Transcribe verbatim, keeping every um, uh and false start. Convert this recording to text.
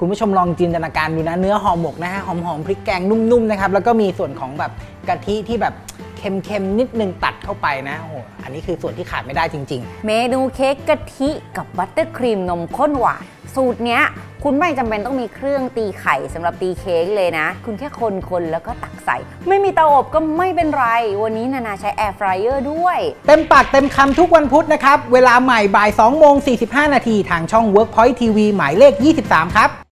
คุณผู้ชมลองจินตนาการดูนะเนื้อห่อหมกนะฮะหอมๆพริกแกงนุ่มๆนะครับแล้วก็มีส่วนของแบบกะทิที่แบบเค็มๆนิดนึงตัดเข้าไปนะโอ้อันนี้คือส่วนที่ขาดไม่ได้จริงๆเมนูเค้กกะทิกับบัตเตอร์ครีมนมข้นหวานสูตรเนี้ยคุณไม่จำเป็นต้องมีเครื่องตีไข่สำหรับตีเค้กเลยนะคุณแค่คนๆแล้วก็ตักใส่ไม่มีเตาอบก็ไม่เป็นไรวันนี้นานาใช้แอร์ฟรายเออร์ด้วยเต็มปากเต็มคำทุกวันพุธนะครับเวลาใหม่บ่ายสองโมงสี่สิบห้านาทีทางช่อง Workpoint ที วี หมายเลขยี่สิบสามครับ